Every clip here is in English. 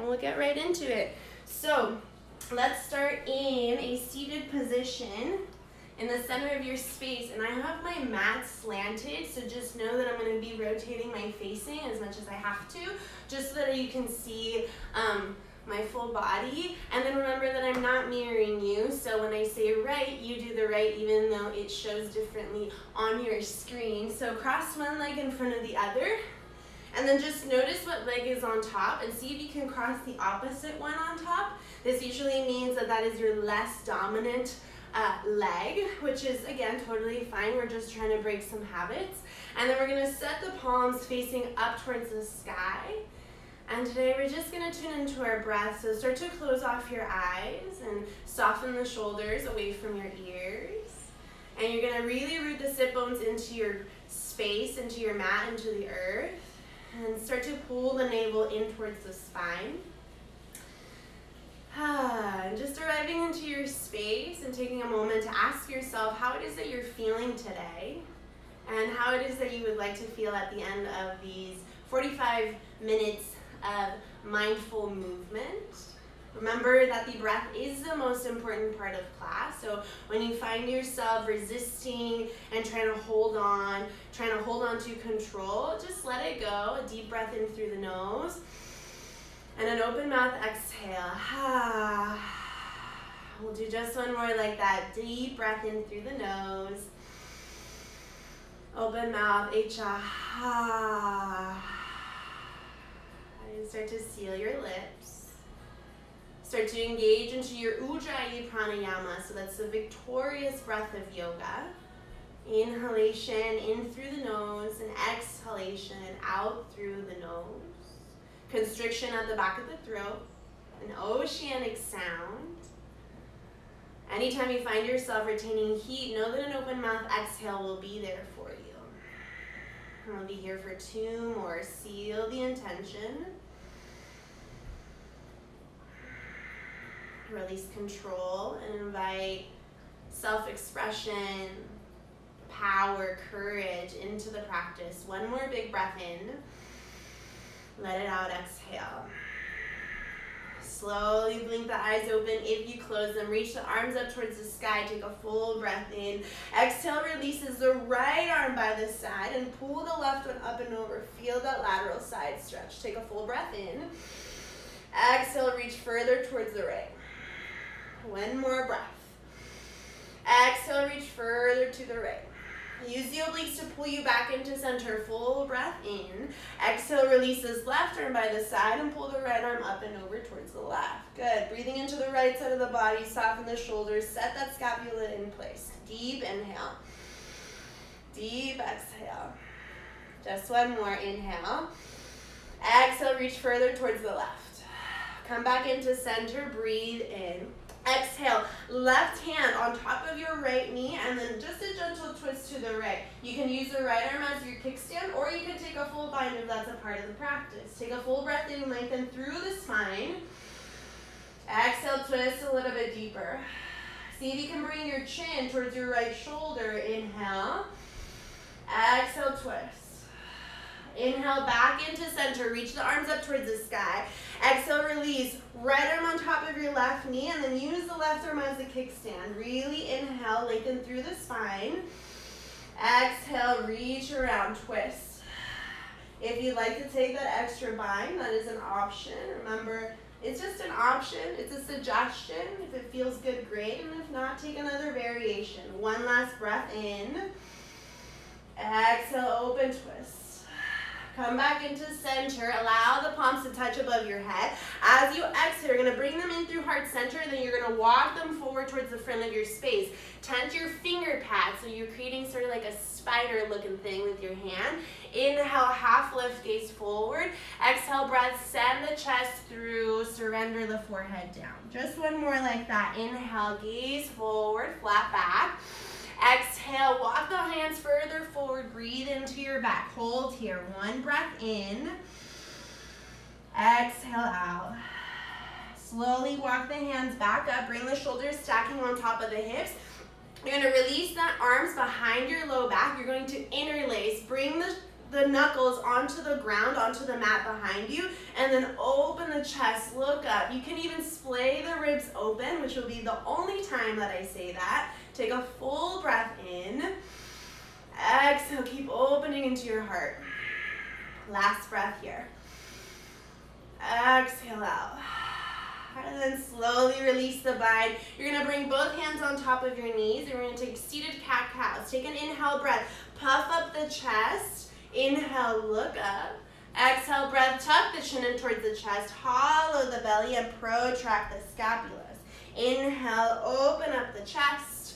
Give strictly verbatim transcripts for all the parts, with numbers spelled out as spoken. and we'll get right into it. So let's start in a seated position in the center of your space, and I have my mat slanted, so just know that I'm going to be rotating my facing as much as I have to, just so that you can see um, my full body. And then remember that I'm not mirroring you, so when I say right, you do the right, even though it shows differently on your screen. So cross one leg in front of the other, and then just notice what leg is on top and see if you can cross the opposite one on top. This usually means that that is your less dominant uh, leg, which is again totally fine. We're just trying to break some habits. And then we're going to set the palms facing up towards the sky. And today we're just going to tune into our breath, so start to close off your eyes and soften the shoulders away from your ears. And you're going to really root the sit bones into your space, into your mat, into the earth. And start to pull the navel in towards the spine. And just arriving into your space and taking a moment to ask yourself how it is that you're feeling today and how it is that you would like to feel at the end of these forty-five minutes of mindful movement. Remember that the breath is the most important part of class, so when you find yourself resisting and trying to hold on, trying to hold on to control, just let it go. A deep breath in through the nose, and an open mouth exhale. We'll do just one more like that. Deep breath in through the nose, open mouth, exhale. And start to seal your lips. Start to engage into your Ujjayi Pranayama, so that's the victorious breath of yoga. Inhalation in through the nose and exhalation out through the nose. Constriction at the back of the throat, an oceanic sound. Anytime you find yourself retaining heat, know that an open mouth exhale will be there for you. And we'll be here for two more. Seal the intention. Release control and invite self-expression, power, courage into the practice. One more big breath in. Let it out, exhale. Slowly blink the eyes open. If you close them, reach the arms up towards the sky. Take a full breath in. Exhale releases the right arm by the side and pull the left one up and over. Feel that lateral side stretch. Take a full breath in. Exhale, reach further towards the right. One more breath. Exhale, reach further to the right. Use the obliques to pull you back into center. Full breath in. Exhale, releases left arm by the side and pull the right arm up and over towards the left. Good. Breathing into the right side of the body. Soften the shoulders. Set that scapula in place. Deep inhale. Deep exhale. Just one more. Inhale. Exhale, reach further towards the left. Come back into center. Breathe in. Exhale, left hand on top of your right knee, and then just a gentle twist to the right. You can use the right arm as your kickstand, or you can take a full bind if that's a part of the practice. Take a full breath in, lengthen through the spine. Exhale, twist a little bit deeper. See if you can bring your chin towards your right shoulder. Inhale. Exhale, twist. Inhale, back into center. Reach the arms up towards the sky. Exhale, release. Right arm on top of your left knee, and then use the left arm as a kickstand. Really inhale, lengthen through the spine. Exhale, reach around, twist. If you'd like to take that extra bind, that is an option. Remember, it's just an option. It's a suggestion. If it feels good, great. And if not, take another variation. One last breath in. Exhale, open, twist. Come back into center. Allow the palms to touch above your head. As you exhale, you're going to bring them in through heart center, and then you're going to walk them forward towards the front of your space. Tense your finger pads, so you're creating sort of like a spider looking thing with your hand. Inhale, half lift, gaze forward. Exhale, breath, send the chest through, surrender the forehead down. Just one more like that. Inhale, gaze forward, flat back. Exhale, walk the hands further forward, breathe into your back, hold here. One breath in, exhale out. Slowly walk the hands back up, bring the shoulders stacking on top of the hips. You're gonna release the arms behind your low back. You're going to interlace, bring the the knuckles onto the ground, onto the mat behind you, and then open the chest, look up. You can even splay the ribs open, which will be the only time that I say that. Take a full breath in. Exhale, keep opening into your heart. Last breath here. Exhale out. And then slowly release the bind. You're gonna bring both hands on top of your knees. You're gonna take seated cat-cow. Take an inhale breath. Puff up the chest. Inhale, look up. Exhale, breath, tuck the chin in towards the chest. Hollow the belly and protract the scapulas. Inhale, open up the chest.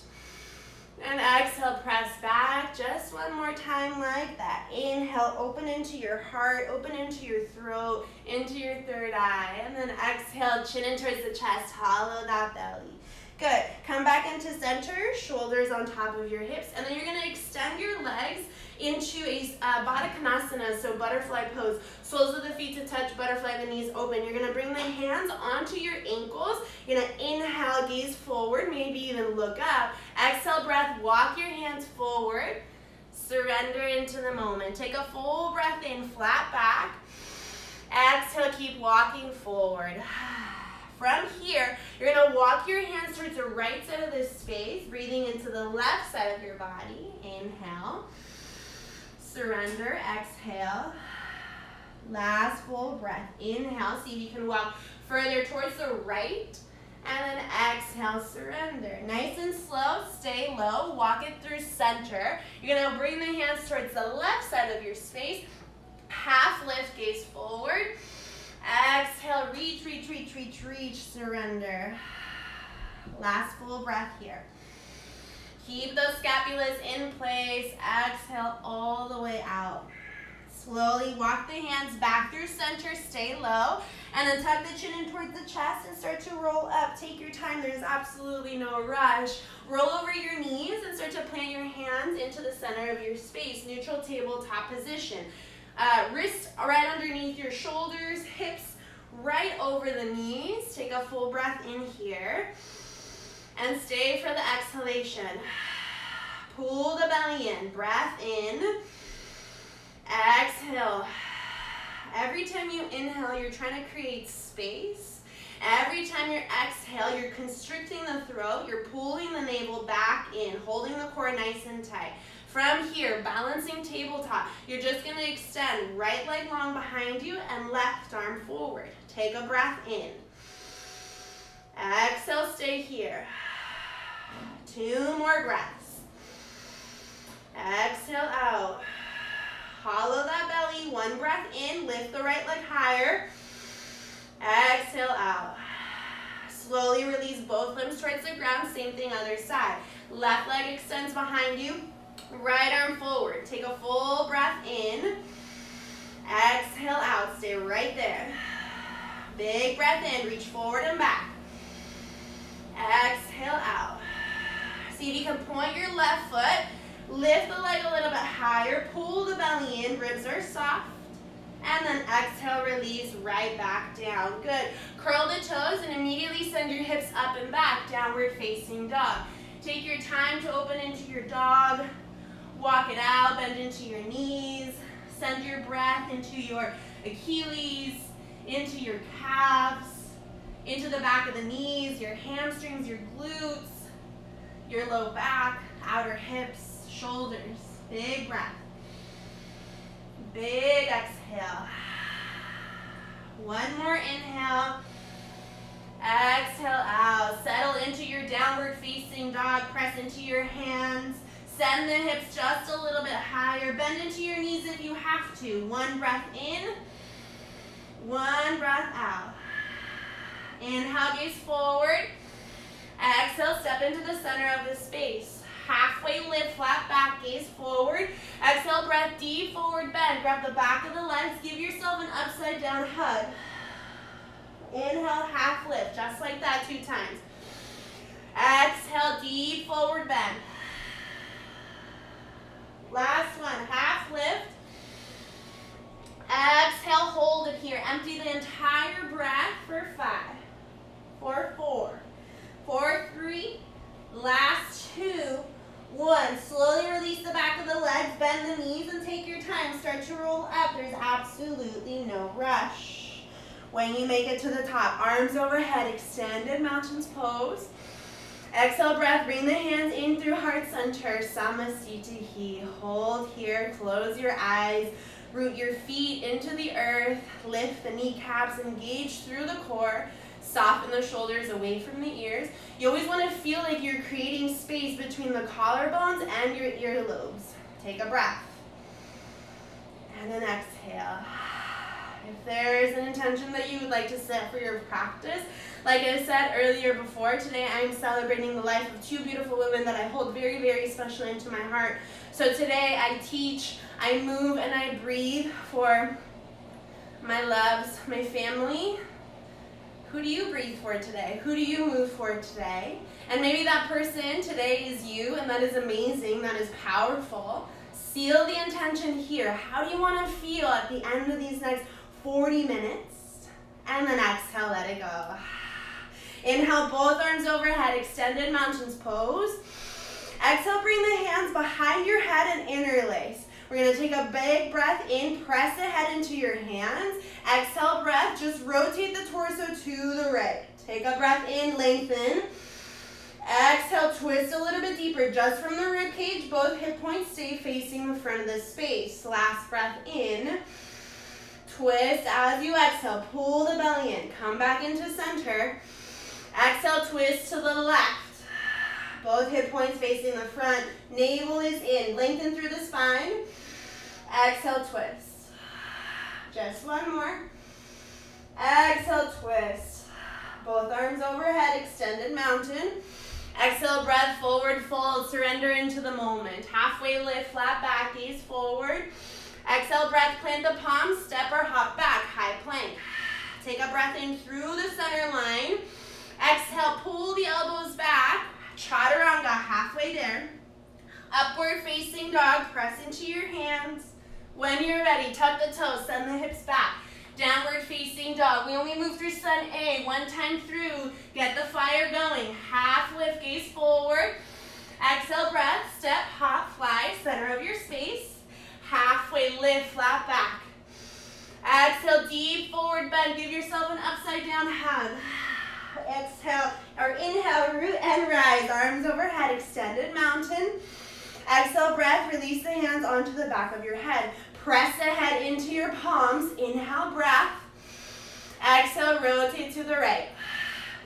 And exhale, press back. Just one more time like that. Inhale, open into your heart, open into your throat, into your third eye. And then exhale, chin in towards the chest, hollow that belly. Good. Come back into center, shoulders on top of your hips. And then you're going to extend your legs into a uh, Baddha Konasana, so butterfly pose. Soles of the feet to touch, butterfly the knees open. You're going to bring the hands onto your ankles. You're going to inhale, gaze forward, maybe even look up. Exhale, breath, walk your hands forward. Surrender into the moment. Take a full breath in, flat back. Exhale, keep walking forward. From here, you're going to walk your hands towards the right side of this space, breathing into the left side of your body. Inhale. Surrender. Exhale. Last full breath. Inhale. See if you can walk further towards the right. And then exhale, surrender. Nice and slow, stay low. Walk it through center. You're going to bring the hands towards the left side of your space. Half lift, gaze forward. Exhale, reach, reach, reach, reach, reach, surrender. Last full breath here. Keep those scapulas in place. Exhale all the way out. Slowly walk the hands back through center, stay low, and then tuck the chin in towards the chest and start to roll up. Take your time, there's absolutely no rush. Roll over your knees and start to plant your hands into the center of your space, neutral tabletop position. Uh, wrists right underneath your shoulders, hips right over the knees. Take a full breath in here and stay for the exhalation. Pull the belly in, breath in, exhale. Every time you inhale, you're trying to create space. Every time you exhale, you're constricting the throat, you're pulling the navel back in, holding the core nice and tight. From here, balancing tabletop, you're just gonna extend right leg long behind you and left arm forward. Take a breath in. Exhale, stay here. Two more breaths. Exhale out. Hollow that belly, one breath in, lift the right leg higher. Exhale out. Slowly release both limbs towards the ground, same thing other side. Left leg extends behind you. Right arm forward. Take a full breath in. Exhale out. Stay right there. Big breath in. Reach forward and back. Exhale out. See if you can point your left foot. Lift the leg a little bit higher. Pull the belly in. Ribs are soft. And then exhale, release right back down. Good. Curl the toes and immediately send your hips up and back. Downward facing dog. Take your time to open into your dog. Walk it out, bend into your knees, send your breath into your Achilles, into your calves, into the back of the knees, your hamstrings, your glutes, your low back, outer hips, shoulders. Big breath. Big exhale. One more inhale. Exhale out. Settle into your downward facing dog. Press into your hands. Send the hips just a little bit higher. Bend into your knees if you have to. One breath in, one breath out. Inhale, gaze forward. Exhale, step into the center of the space. Halfway lift, flat back, gaze forward. Exhale, breath deep, forward bend. Grab the back of the legs. Give yourself an upside down hug. Inhale, half lift, just like that, two times. Exhale, deep forward bend. Last one, half lift. Exhale, hold it here. Empty the entire breath for five, for four, for three, last two, one. Slowly release the back of the legs, bend the knees, and take your time. Start to up. There's absolutely no rush. When you make it to the top, arms overhead, extended mountains pose. Exhale breath, bring the hands in through heart center, Samasthitihi. Hold here, close your eyes, root your feet into the earth, lift the kneecaps, engage through the core, soften the shoulders away from the ears. You always want to feel like you're creating space between the collarbones and your earlobes. Take a breath. And then exhale. If there is an intention that you would like to set for your practice, like I said earlier before, today I'm celebrating the life of two beautiful women that I hold very, very special into my heart. So today I teach, I move, and I breathe for my loves, my family. Who do you breathe for today? Who do you move for today? And maybe that person today is you, and that is amazing, that is powerful. Seal the intention here. How do you want to feel at the end of these next forty minutes? And then exhale, let it go. Inhale, both arms overhead, extended mountains pose. Exhale, bring the hands behind your head and interlace. We're gonna take a big breath in, press the head into your hands. Exhale, breath, just rotate the torso to the right. Take a breath in, lengthen. Exhale, twist a little bit deeper, just from the ribcage. Both hip points stay facing the front of the space. Last breath in. Twist as you exhale, pull the belly in, come back into center. Exhale, twist to the left. Both hip points facing the front, navel is in, lengthen through the spine. Exhale, twist. Just one more. Exhale, twist. Both arms overhead, extended mountain. Exhale, breath, forward fold, surrender into the moment. Halfway lift, flat back, gaze forward. Exhale, breath, plant the palms, step or hop back, high plank. Take a breath in through the center line. Exhale, pull the elbows back, chaturanga, halfway there. Upward facing dog, press into your hands. When you're ready, tuck the toes, send the hips back. Downward facing dog. We only move through sun A, one time through, get the fire going. Half lift, gaze forward. Exhale, breath, step, hop, fly, center of your space. Halfway lift, flat back. Exhale, deep forward bend. Give yourself an upside down hug. Exhale, or inhale, root and rise. Arms overhead, extended mountain. Exhale, breath, release the hands onto the back of your head. Press the head into your palms. Inhale, breath. Exhale, rotate to the right.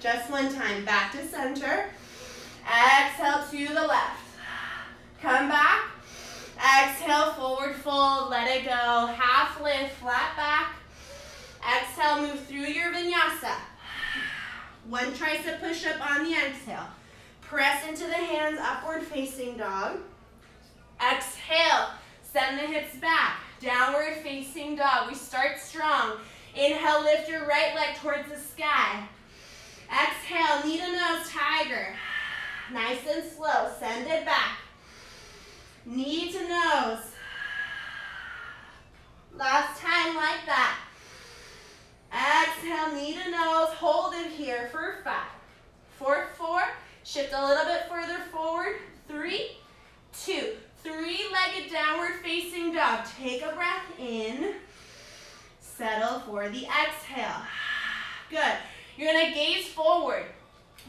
Just one time, back to center. Exhale, to the left. Come back. Exhale, forward fold, let it go. Half lift, flat back. Exhale, move through your vinyasa. One tricep push-up on the exhale. Press into the hands, upward facing dog. Exhale, send the hips back. Downward facing dog. We start strong. Inhale, lift your right leg towards the sky. Exhale, needle-nose tiger. Nice and slow, send it back. Knee to nose. Last time like that. Exhale, knee to nose. Hold it here for five. Four, four. Shift a little bit further forward. Three, two. Three-legged downward facing dog. Take a breath in. Settle for the exhale. Good. You're going to gaze forward.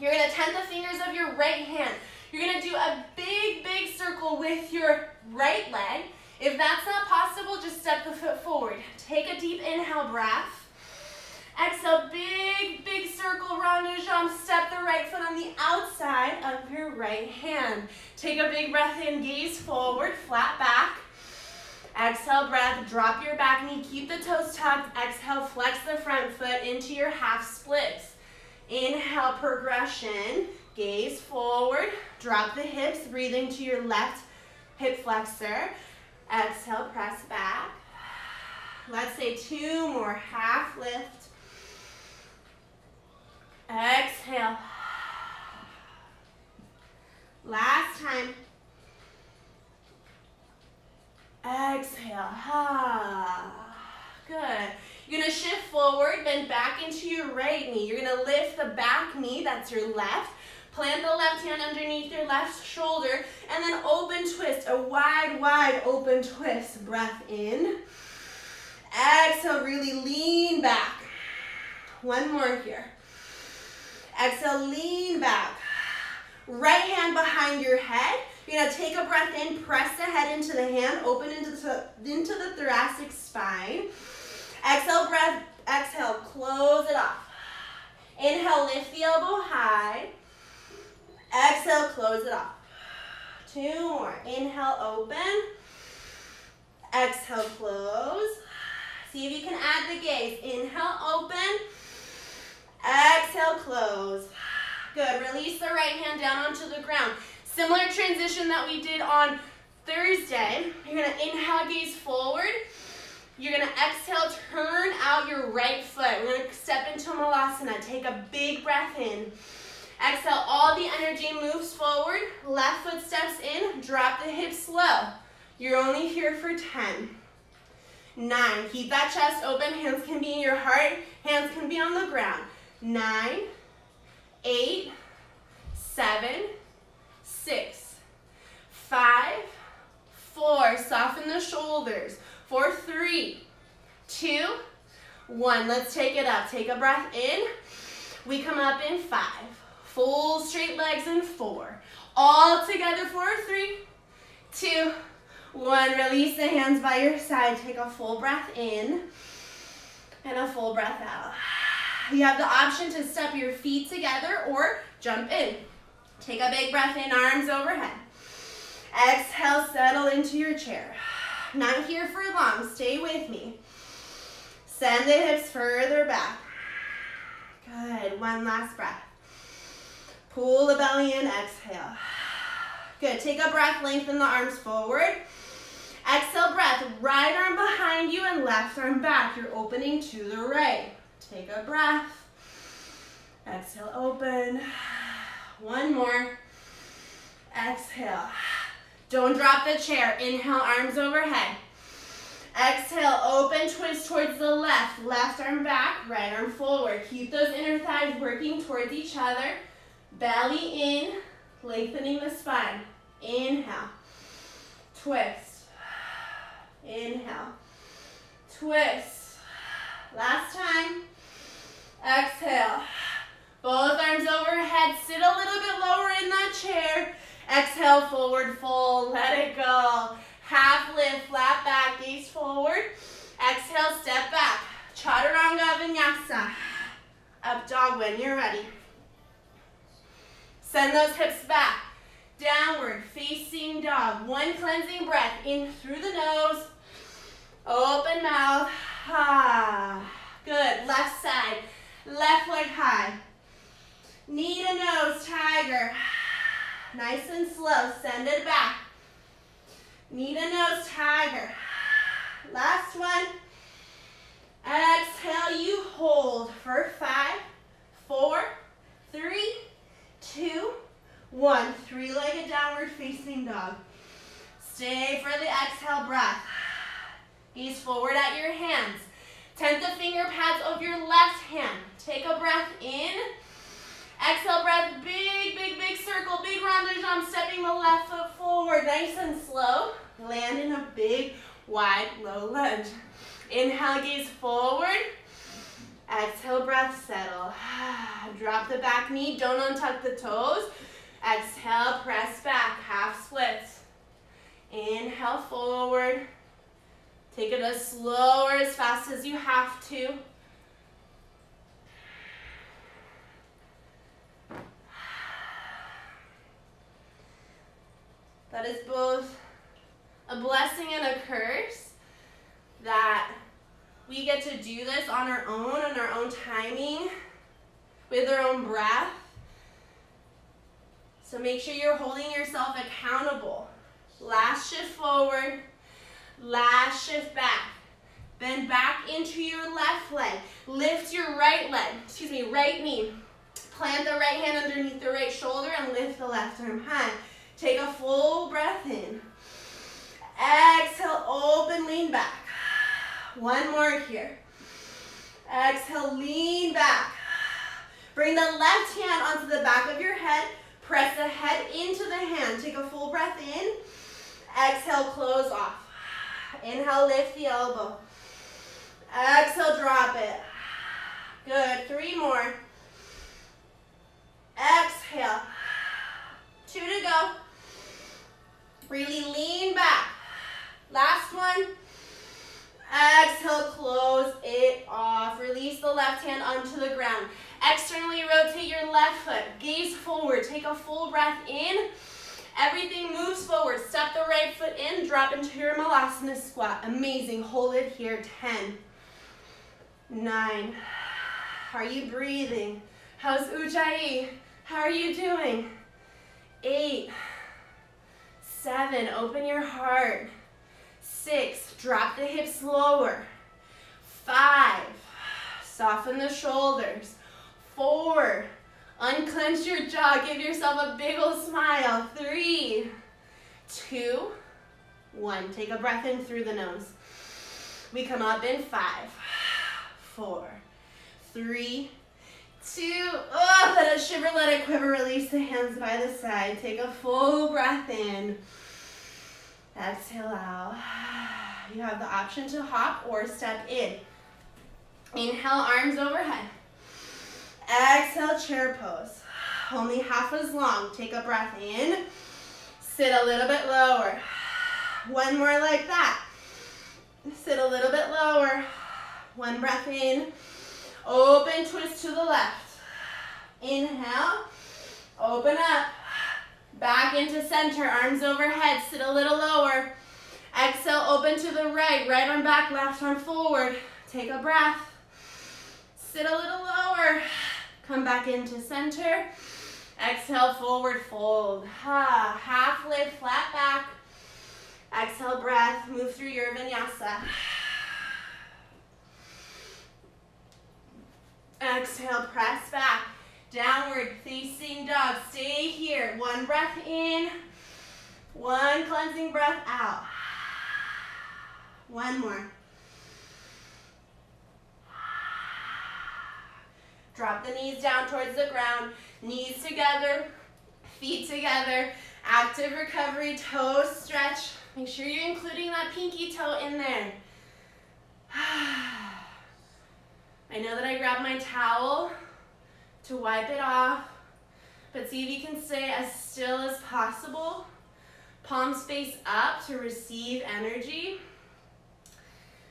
You're going to tent the fingers of your right hand. You're going to do a big, big circle with your right leg. If that's not possible, just step the foot forward. Take a deep inhale breath. Exhale, big, big circle, rond de jambe. Step the right foot on the outside of your right hand. Take a big breath in, gaze forward, flat back. Exhale, breath, drop your back knee, keep the toes tucked. Exhale, flex the front foot into your half splits. Inhale, progression. Gaze forward, drop the hips, breathing to your left hip flexor. Exhale, press back. Let's say two more, half lift. Exhale. Last time. Exhale. Ah, good. You're gonna shift forward, bend back into your right knee. You're gonna lift the back knee, that's your left. Plant the left hand underneath your left shoulder, and then open twist, a wide, wide open twist. Breath in, Exhale, really lean back. One more here. Exhale, lean back. Right hand behind your head. You're gonna take a breath in, press the head into the hand, open into the, into the thoracic spine. Exhale, breath, exhale, close it off. Inhale, lift the elbow high. Exhale, close it off. Two more. Inhale, open. Exhale, close. See if you can add the gaze. Inhale, open. Exhale, close. Good. Release the right hand down onto the ground. Similar transition that we did on Thursday. You're going to inhale, gaze forward. You're going to exhale, turn out your right foot. We're going to step into Malasana. Take a big breath in. Exhale, all the energy moves forward. Left foot steps in. Drop the hips slow. You're only here for ten. Nine, keep that chest open. Hands can be in your heart. Hands can be on the ground. Nine, eight, seven, six, five, four. Soften the shoulders. Four, three, two, one. Let's take it up. Take a breath in. We come up in five. Full straight legs in four. All together. Four, three, two, one. Release the hands by your side. Take a full breath in and a full breath out. You have the option to step your feet together or jump in. Take a big breath in, arms overhead. Exhale, settle into your chair. Not here for long. Stay with me. Send the hips further back. Good. One last breath. Pull the belly in. Exhale. Good. Take a breath. Lengthen the arms forward. Exhale, breath. Right arm behind you and left arm back. You're opening to the right. Take a breath. Exhale, open. One more. Exhale. Don't drop the chair. Inhale, arms overhead. Exhale, open, twist towards the left. Left arm back, right arm forward. Keep those inner thighs working towards each other. Belly in, lengthening the spine. Inhale, twist. Inhale, twist. Last time. Exhale. Both arms overhead. Sit a little bit lower in that chair. Exhale, forward fold, let it go. Half lift, flat back, gaze forward. Exhale, step back. Chaturanga Vinyasa. Up dog when you're ready. Send those hips back. Downward facing dog. One cleansing breath in through the nose. Open mouth. Ah. Good. Left side. Left leg high. Knee to nose, tiger. Nice and slow. Send it back. Knee to nose, tiger. Last one. Exhale, you hold for five, four, three, two, one. Three-legged downward facing dog. Stay for the exhale breath. Gaze forward at your hands. Tent the finger pads of your left hand. Take a breath in. Exhale, breath, big, big, big circle, big rond de jambe, stepping the left foot forward, nice and slow. Land in a big, wide, low lunge. Inhale, gaze forward. Exhale, breath, settle. Drop the back knee, don't untuck the toes. Exhale, press back, half splits. Inhale, forward. Take it as slow or as fast as you have to. That is both a blessing and a curse that we get to do this on our own, on our own timing, with our own breath. So make sure you're holding yourself accountable. Last shift forward, last shift back. Bend back into your left leg. Lift your right leg, excuse me, right knee. Plant the right hand underneath the right shoulder and lift the left arm high. Take a full breath in. Exhale, open, lean back. One more here. Exhale, lean back. Bring the left hand onto the back of your head. Press the head into the hand. Take a full breath in. Exhale, close off. Inhale, lift the elbow. Exhale, drop it. Good, three more. Exhale, two to go. Really lean back. Last one. Exhale, close it off. Release the left hand onto the ground. Externally rotate your left foot. Gaze forward. Take a full breath in. Everything moves forward. Step the right foot in. Drop into your Malasana squat. Amazing. Hold it here. ten. nine. Are you breathing? How's Ujjayi? How are you doing? eight. seven. Open your heart. six. Drop the hips lower. five. Soften the shoulders. four. Unclench your jaw. Give yourself a big old smile. Three, two, one. Take a breath in through the nose. We come up in five, four, three, two. Oh, let it shiver, let it quiver. Release the hands by the side. Take a full breath in. Exhale out. You have the option to hop or step in. Inhale, arms overhead. Exhale, chair pose. Only half as long. Take a breath in. Sit a little bit lower. One more like that. Sit a little bit lower. One breath in. Open, twist to the left. Inhale. Open up. Back into center. Arms overhead. Sit a little lower. Exhale, open to the right. Right arm back, left arm forward. Take a breath. Sit a little lower. Come back into center. Exhale, forward fold. Ha. Half lift, flat back. Exhale, breath. Move through your vinyasa. Exhale, press back. Downward facing dog. Stay here. One breath in. One cleansing breath out. One more. Drop the knees down towards the ground. Knees together, feet together. Active recovery, toes stretch. Make sure you're including that pinky toe in there. I know that I grabbed my towel to wipe it off, but see if you can stay as still as possible. Palms face up to receive energy.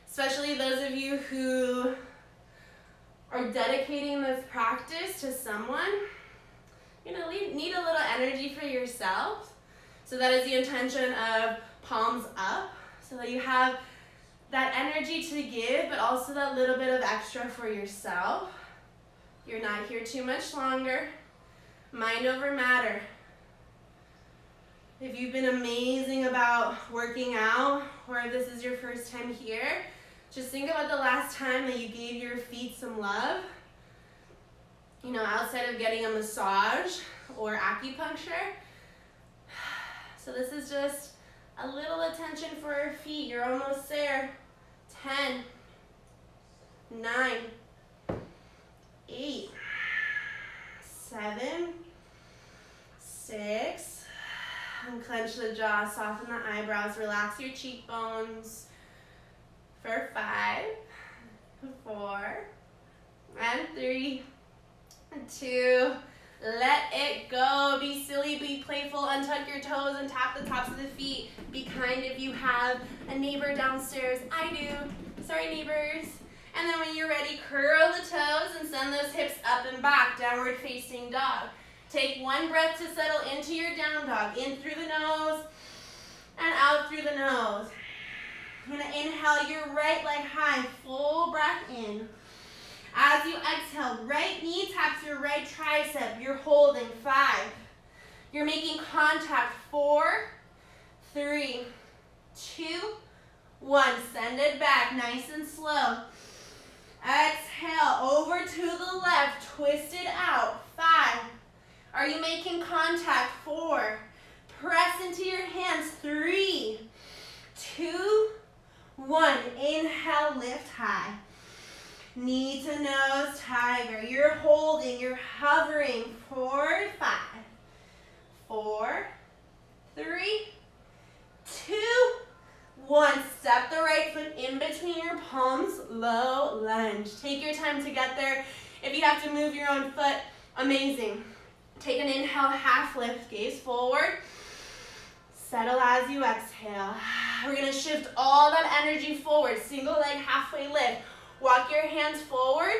Especially those of you who or dedicating this practice to someone, you're gonna need a little energy for yourself. So that is the intention of palms up, so that you have that energy to give, but also that little bit of extra for yourself. You're not here too much longer. Mind over matter. If you've been amazing about working out, or if this is your first time here, just think about the last time that you gave your feet some love. You know, outside of getting a massage or acupuncture. So this is just a little attention for your feet. You're almost there. ten, nine, eight, seven, six. Unclench the jaw, soften the eyebrows, relax your cheekbones. For five, four, and three, two, let it go. Be silly, be playful, untuck your toes and tap the tops of the feet. Be kind if you have a neighbor downstairs. I do. Sorry, neighbors. And then when you're ready, curl the toes and send those hips up and back, downward facing dog. Take one breath to settle into your down dog. In through the nose and out through the nose. I'm going to inhale your right leg high, full breath in. As you exhale, right knee taps your right tricep. You're holding five. You're making contact. Four, three, two, one. Send it back, nice and slow. Exhale, over to the left, twist it out. Five. Are you making contact? Four. Press into your hands. Three, two, one. Inhale, lift high. Knee to nose, tiger. You're holding, you're hovering. Four, five, four, three, two, One, step the right foot in between your palms, low lunge. Take your time to get there. If you have to move your own foot, amazing. Take an inhale, half lift, gaze forward. Settle as you exhale. We're gonna shift all that energy forward, single leg, halfway lift. Walk your hands forward.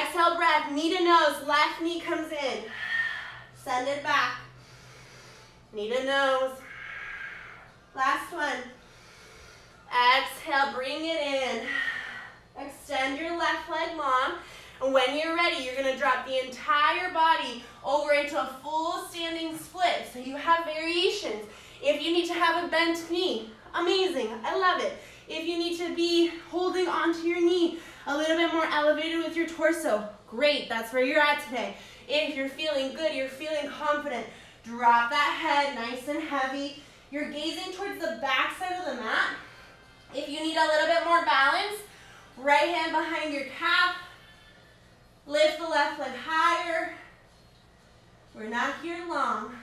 Exhale breath, knee to nose, left knee comes in. Send it back. Knee to nose. Last one. Exhale, bring it in. Extend your left leg long. And when you're ready, you're gonna drop the entire body over into a full standing split. So you have variations. If you need to have a bent knee, amazing, I love it. If you need to be holding onto your knee a little bit more elevated with your torso, great, that's where you're at today. If you're feeling good, you're feeling confident, drop that head nice and heavy. You're gazing towards the back side of the mat. If you need a little bit more balance, right hand behind your calf, lift the left leg higher. We're not here long.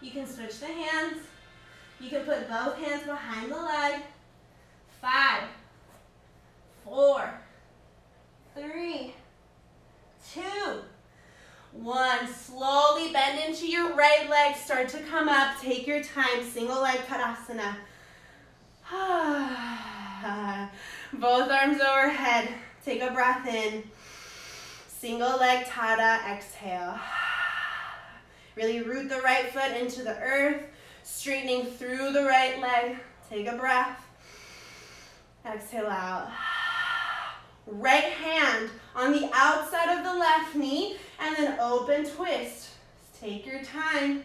You can switch the hands. You can put both hands behind the leg. Five, four, three, two, one. Slowly bend into your right leg. Start to come up. Take your time. Single leg Tadasana. Both arms overhead. Take a breath in. Single leg Tada, exhale. Really root the right foot into the earth, straightening through the right leg. Take a breath. Exhale out. Right hand on the outside of the left knee and then open twist. Take your time,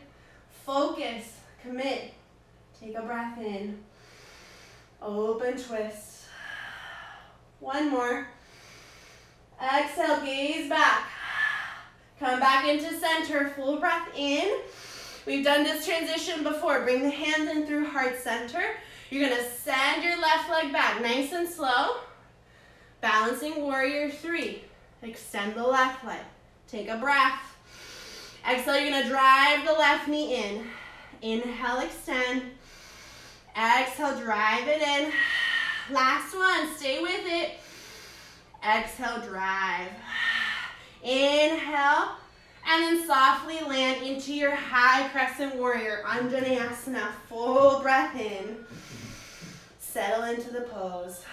focus, commit. Take a breath in. Open twist. One more. Exhale, gaze back. Come back into center, full breath in. We've done this transition before. Bring the hands in through heart center. You're gonna send your left leg back, nice and slow. Balancing warrior three. Extend the left leg. Take a breath. Exhale, you're gonna drive the left knee in. Inhale, extend. Exhale, drive it in. Last one, stay with it. Exhale, drive. Inhale, and then softly land into your high crescent warrior, Anjaneyasana, full breath in. Settle into the pose.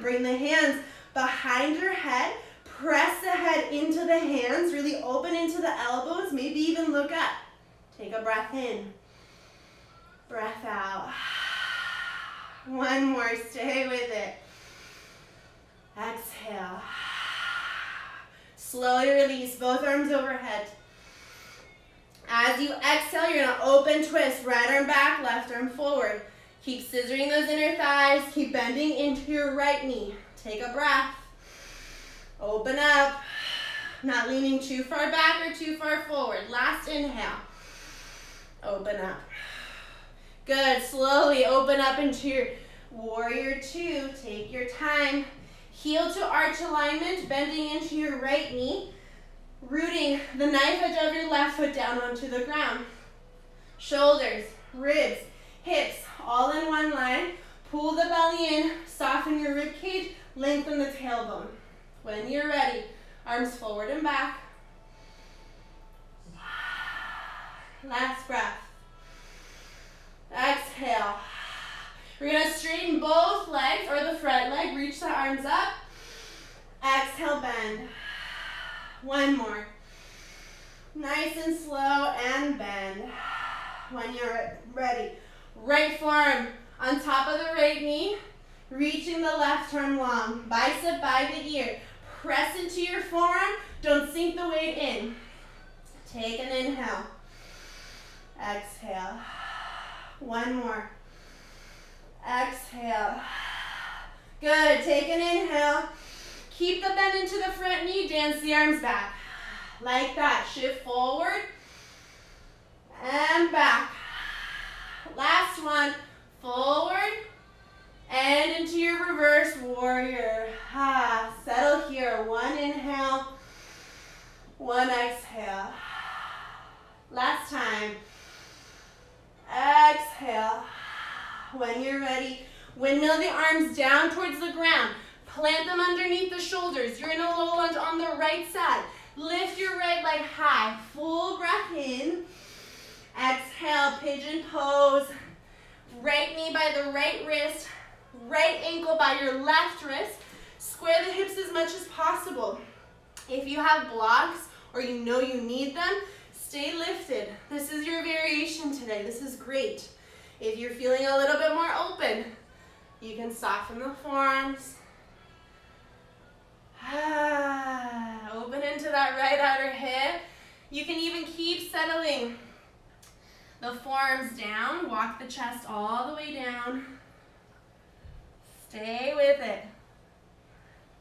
Bring the hands behind your head, press the head into the hands, really open into the elbows, maybe even look up. Take a breath in, breath out. One more, stay with it. Exhale. Slowly release, both arms overhead. As you exhale, you're gonna open twist, right arm back, left arm forward. Keep scissoring those inner thighs, keep bending into your right knee. Take a breath, open up, not leaning too far back or too far forward. Last inhale, open up. Good, slowly open up into your warrior two, take your time. Heel to arch alignment, bending into your right knee, rooting the knife edge of your left foot down onto the ground. Shoulders, ribs, hips, all in one line. Pull the belly in, soften your rib cage, lengthen the tailbone. When you're ready, arms forward and back. Last breath. Exhale. We're gonna straighten both legs or the front leg, reach the arms up. Exhale, bend. One more. Nice and slow and bend. When you're ready, right forearm on top of the right knee, reaching the left arm long, bicep by the ear. Press into your forearm, don't sink the weight in. Take an inhale. Exhale. One more. Exhale. Good. Take an inhale. Keep the bend into the front knee. Dance the arms back. Like that. Shift forward and back. Last one. Forward and into your reverse warrior. Ah, settle here. One inhale. One exhale. Last time. Exhale. When you're ready, ready? Windmill the arms down towards the ground. Plant them underneath the shoulders. You're in a low lunge on the right side. Lift your right leg high. Full breath in. Exhale, pigeon pose. Right knee by the right wrist. Right ankle by your left wrist. Square the hips as much as possible. If you have blocks or you know you need them, stay lifted. This is your variation today. This is great. If you're feeling a little bit more open, you can soften the forearms. Open into that right outer hip. You can even keep settling the forearms down. Walk the chest all the way down. Stay with it.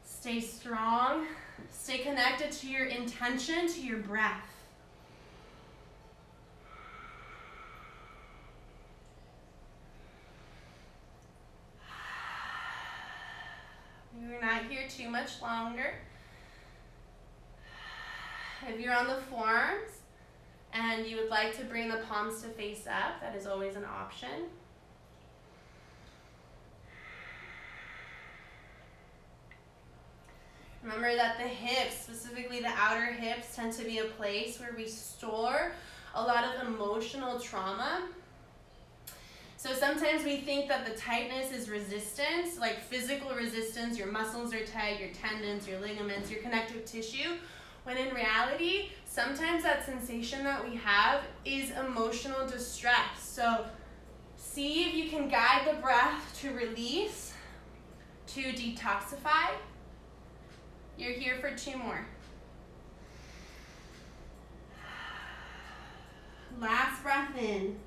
Stay strong. Stay connected to your intention, to your breath. We're not here too much longer. If you're on the forearms and you would like to bring the palms to face up, that is always an option. Remember that the hips, specifically the outer hips, tend to be a place where we store a lot of emotional trauma. So sometimes we think that the tightness is resistance, like physical resistance. Your muscles are tight, your tendons, your ligaments, your connective tissue, when in reality, sometimes that sensation that we have is emotional distress. So see if you can guide the breath to release, to detoxify. You're here for two more. Last breath in.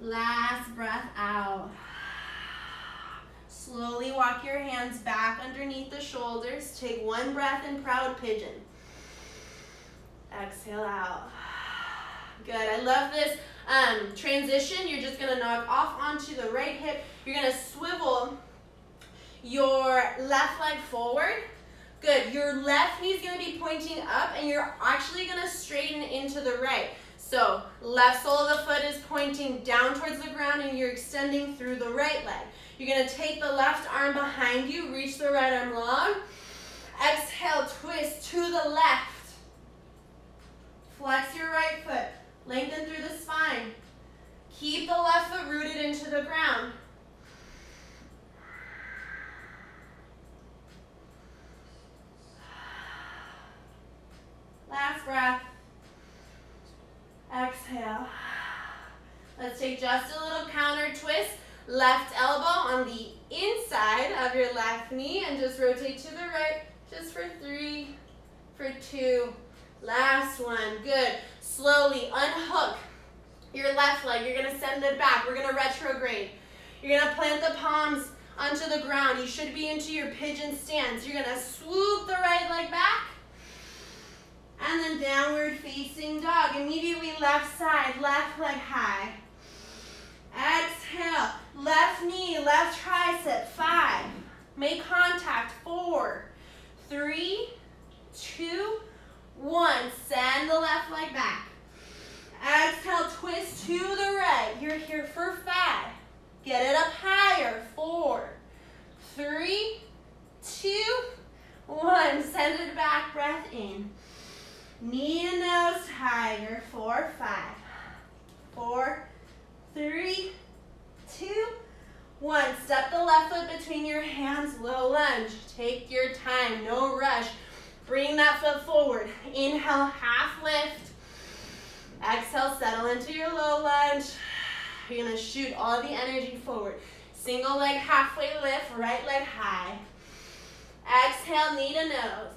Last breath out. Slowly walk your hands back underneath the shoulders. Take one breath in proud pigeon. Exhale out. Good. I love this um, transition. You're just going to knock off onto the right hip. You're going to swivel your left leg forward. Good. Your left knee is going to be pointing up, and you're actually going to straighten into the right. So left sole of the foot is pointing down towards the ground, and you're extending through the right leg. You're going to take the left arm behind you, reach the right arm long. Exhale, twist to the left. Flex your right foot. Lengthen through the spine. Keep the left foot rooted into the ground. Last breath. Exhale. Let's take just a little counter twist. Left elbow on the inside of your left knee, and just rotate to the right just for three, for two. Last one. Good. Slowly unhook your left leg. You're going to send it back. We're going to retrograde. You're going to plant the palms onto the ground. You should be into your pigeon stance. You're going to swoop the right leg back. And then downward facing dog. Immediately left side, left leg high. Exhale, left knee, left tricep, five. Make contact, four, three, two, one. Send the left leg back. Exhale, twist to the right. You're here for five. Get it up higher, four, three, two, one. Send it back, breath in. Knee and nose higher, four, five, four, three, two, one. Step the left foot between your hands, low lunge. Take your time, no rush. Bring that foot forward. Inhale, half lift. Exhale, settle into your low lunge. You're gonna shoot all the energy forward. Single leg halfway lift, right leg high. Exhale, knee to nose.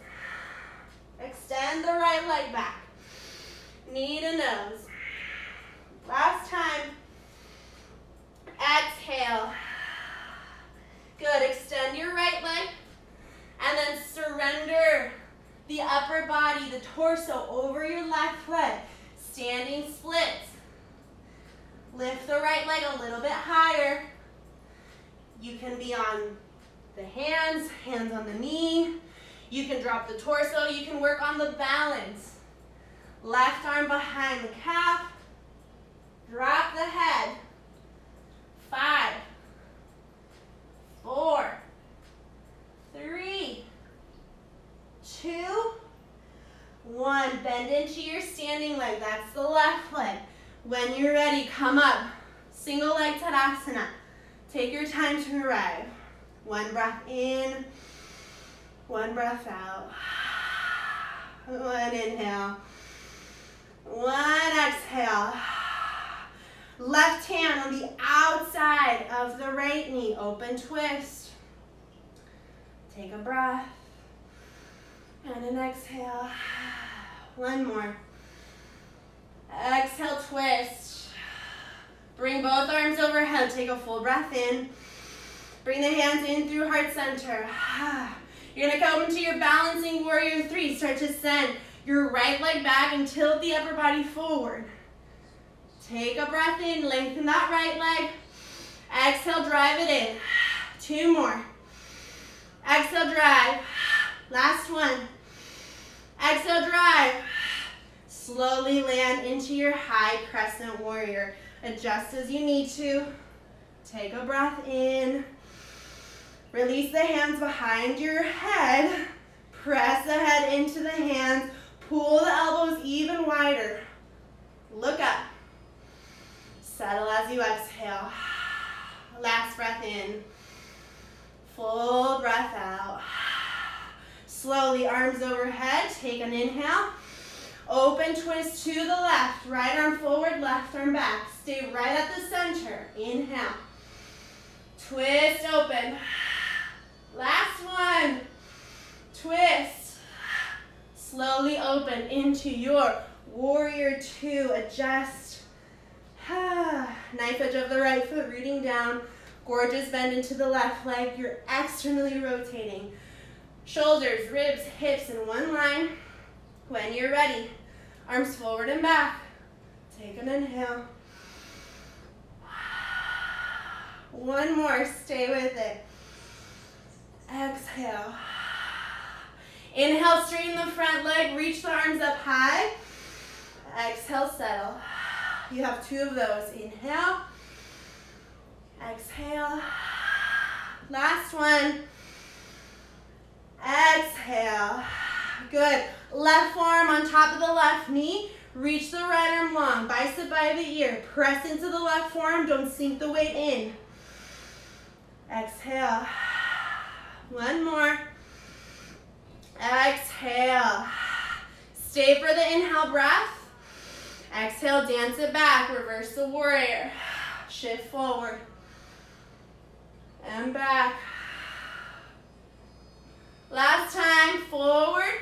Extend the right leg back. Knee to nose. Last time. Exhale. Good. Extend your right leg. And then surrender the upper body, the torso, over your left foot. Standing splits. Lift the right leg a little bit higher. You can be on the hands, hands on the knee. You can drop the torso. You can work on the balance. Left arm behind the calf. Drop the head. five, four, three, two, one. Bend into your standing leg. That's the left leg. When you're ready, come up. Single leg Tadasana. Take your time to arrive. One breath in, one breath out. One inhale, one exhale. Left hand on the outside of the right knee. Open twist. Take a breath. And an exhale. One more. Exhale, twist. Bring both arms overhead. Take a full breath in. Bring the hands in through heart center. You're gonna come into your balancing warrior three. Start to send your right leg back and tilt the upper body forward. Take a breath in, lengthen that right leg. Exhale, drive it in. Two more. Exhale, drive. Last one. Exhale, drive. Slowly land into your high crescent warrior. Adjust as you need to. Take a breath in. Release the hands behind your head. Press the head into the hands. Pull the elbows even wider. Look up. Settle as you exhale. Last breath in. Full breath out. Slowly, arms overhead. Take an inhale. Open twist to the left. Right arm forward, left arm back. Stay right at the center. Inhale. Twist open. Last one. Twist. Slowly open into your warrior two. Adjust. Knife edge of the right foot rooting down. Gorgeous bend into the left leg. You're externally rotating. Shoulders, ribs, hips in one line. When you're ready, arms forward and back. Take an inhale. One more, stay with it. Exhale. Inhale, straighten the front leg, reach the arms up high. Exhale, settle. You have two of those. Inhale, exhale. Last one. Exhale. Good. Left forearm on top of the left knee. Reach the right arm long. Bicep by the ear. Press into the left forearm. Don't sink the weight in. Exhale. One more. Exhale. Stay for the inhale breath. Exhale, dance it back. Reverse the warrior. Shift forward. And back. Last time, forward,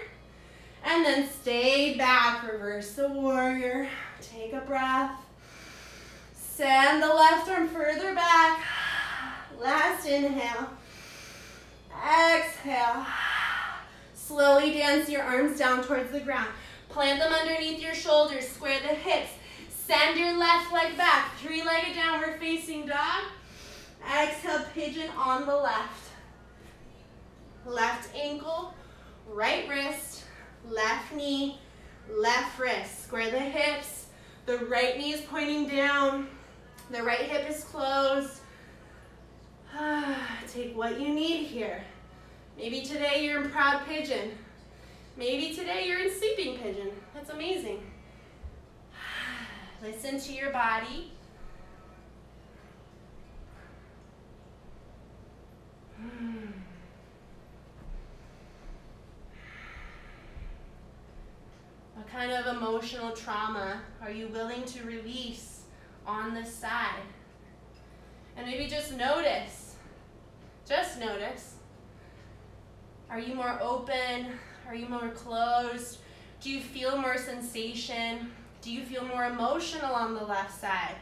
and then stay back. Reverse the warrior. Take a breath. Send the left arm further back. Last inhale. Exhale. Slowly dance your arms down towards the ground. Plant them underneath your shoulders. Square the hips. Send your left leg back. Three-legged downward facing dog. Exhale, pigeon on the left. Left ankle, right wrist, left knee, left wrist. Square the hips. The right knee is pointing down. The right hip is closed. Take what you need here. Maybe today you're in proud pigeon. Maybe today you're in sleeping pigeon. That's amazing. Listen to your body. Mm. What kind of emotional trauma are you willing to release on this side? And maybe just notice, just notice. Are you more open? Are you more closed? Do you feel more sensation? Do you feel more emotional on the left side?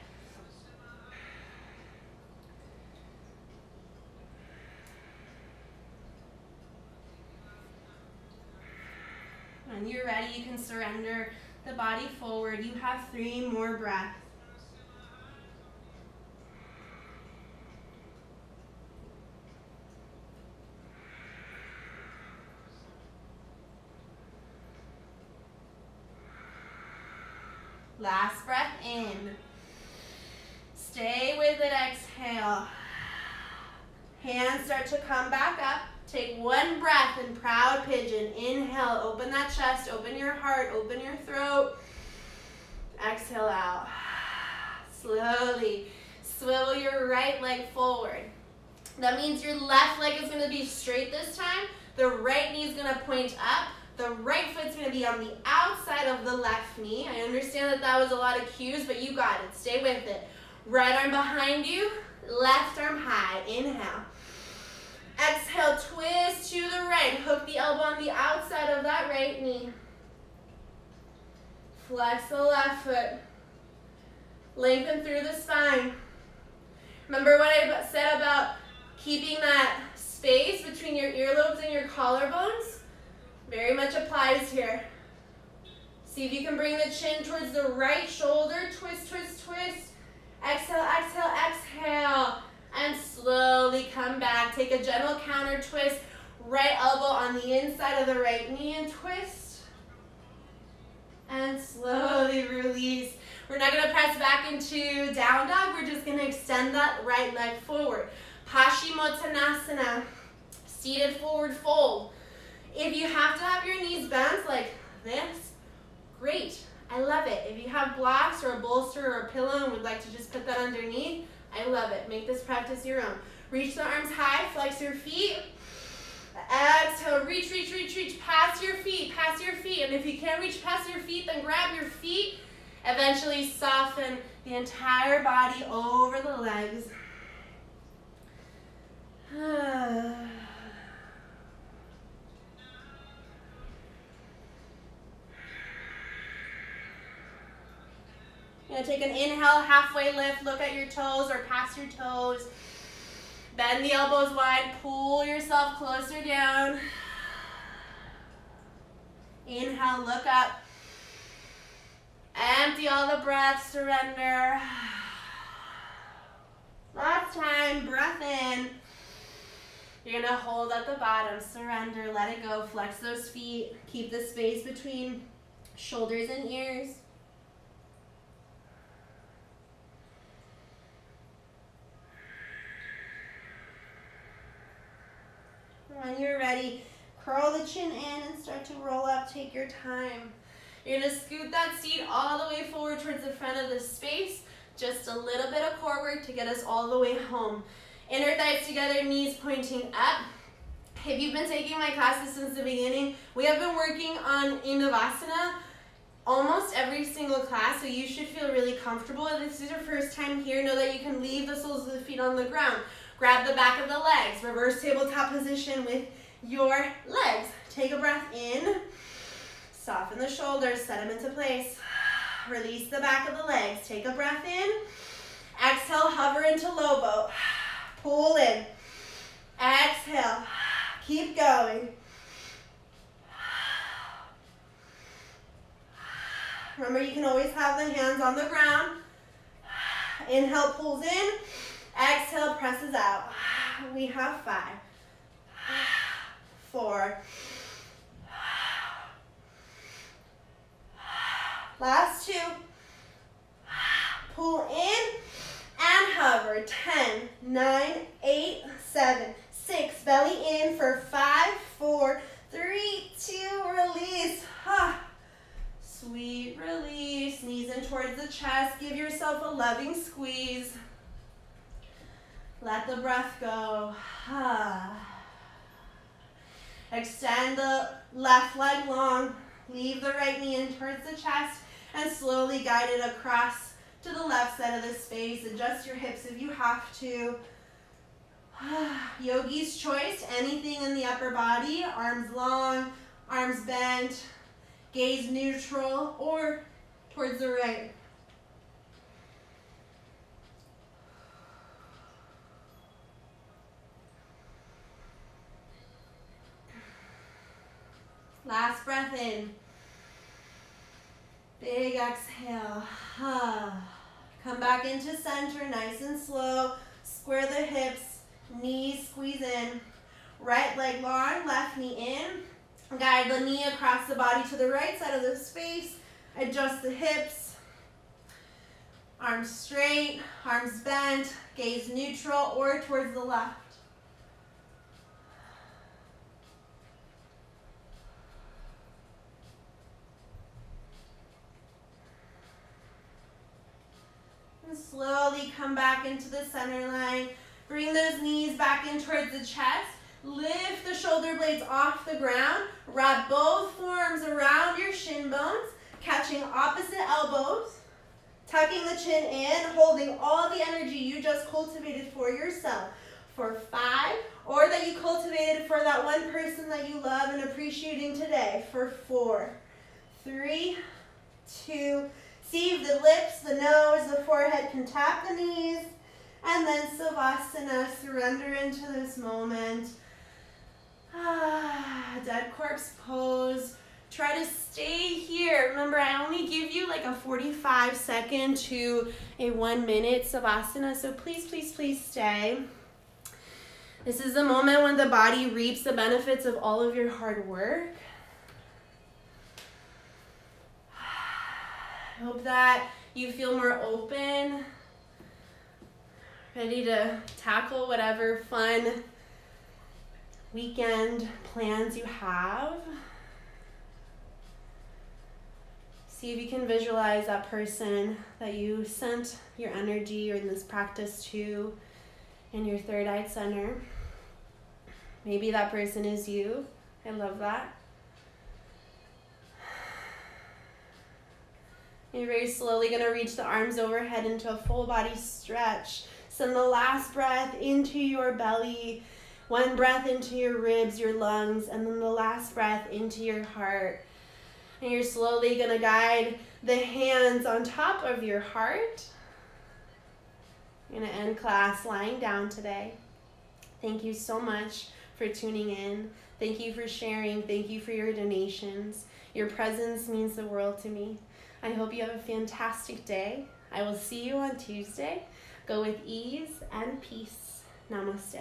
When you're ready, you can surrender the body forward. You have three more breaths. Last breath in. Stay with it. Exhale. exhale. Hands start to come back up. Take one breath in proud pigeon. Inhale, open that chest, open your heart, open your throat. Exhale out. Slowly swivel your right leg forward. That means your left leg is gonna be straight this time. The right knee is gonna point up. The right foot's gonna be on the outside of the left knee. I understand that that was a lot of cues, but you got it, stay with it. Right arm behind you, left arm high, inhale. Exhale, twist to the right. Hook the elbow on the outside of that right knee. Flex the left foot. Lengthen through the spine. Remember what I said about keeping that space between your earlobes and your collarbones? Very much applies here. See if you can bring the chin towards the right shoulder. Twist, twist, twist. Exhale, exhale, exhale. And slowly come back. Take a gentle counter twist. Right elbow on the inside of the right knee and twist. And slowly release. We're not gonna press back into down dog. We're just gonna extend that right leg forward. Paschimottanasana, seated forward fold. If you have to have your knees bent like this, great, I love it. If you have blocks or a bolster or a pillow and would like to just put that underneath, I love it. Make this practice your own. Reach the arms high, flex your feet. Exhale, reach, reach, reach, reach, past your feet, past your feet. And if you can't reach past your feet, then grab your feet. Eventually soften the entire body over the legs. You're gonna take an inhale, halfway lift, look at your toes or past your toes. Bend the elbows wide, pull yourself closer down. Inhale, look up. Empty all the breath, surrender. Last time, breath in. You're gonna hold at the bottom, surrender, let it go, flex those feet, keep the space between shoulders and ears. When you're ready, curl the chin in and start to roll up, take your time. You're gonna scoot that seat all the way forward towards the front of the space. Just a little bit of core work to get us all the way home. Inner thighs together, knees pointing up. If you've been taking my classes since the beginning, we have been working on Innavasana almost every single class, so you should feel really comfortable. If this is your first time here, know that you can leave the soles of the feet on the ground. Grab the back of the legs, reverse tabletop position with your legs. Take a breath in. Soften the shoulders, set them into place. Release the back of the legs. Take a breath in. Exhale, hover into low boat. Pull in. Exhale. Keep going. Remember, you can always have the hands on the ground. Inhale pulls in. Exhale presses out. We have five, four, last two. Pull in and hover. ten, nine, eight, seven, six. Belly in for five, four, three, two, release. Sweet release. Knees in towards the chest. Give yourself a loving squeeze. Let the breath go. Extend the left leg long. Leave the right knee in towards the chest and slowly guide it across to the left side of the space. Adjust your hips if you have to. Yogi's choice, anything in the upper body, arms long, arms bent, gaze neutral or towards the right. Last breath in. Big exhale. Come back into center, nice and slow. Square the hips, knees squeeze in. Right leg long, left knee in. Guide the knee across the body to the right side of the space. Adjust the hips. Arms straight, arms bent, gaze neutral or towards the left. And slowly come back into the center line. Bring those knees back in towards the chest. Lift the shoulder blades off the ground. Wrap both forearms around your shin bones, catching opposite elbows, tucking the chin in, holding all the energy you just cultivated for yourself, for five, or that you cultivated for that one person that you love and appreciating today, for four, three, two, see if the lips, the nose, the forehead can tap the knees, and then Savasana, surrender into this moment. Ah, dead corpse pose. Try to stay here. Remember, I only give you like a forty-five second to a one minute Savasana, so please, please, please stay. This is the moment when the body reaps the benefits of all of your hard work. I hope that you feel more open, ready to tackle whatever fun weekend plans you have. See if you can visualize that person that you sent your energy or in this practice to in your third eye center. Maybe that person is you. I love that. You're very slowly gonna reach the arms overhead into a full body stretch. Send the last breath into your belly, one breath into your ribs, your lungs, and then the last breath into your heart. And you're slowly going to guide the hands on top of your heart. You're going to end class lying down today. Thank you so much for tuning in. Thank you for sharing. Thank you for your donations. Your presence means the world to me. I hope you have a fantastic day. I will see you on Tuesday. Go with ease and peace. Namaste.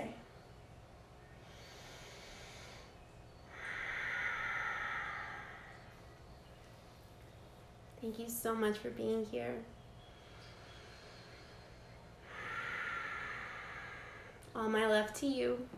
Thank you so much for being here. All my love to you.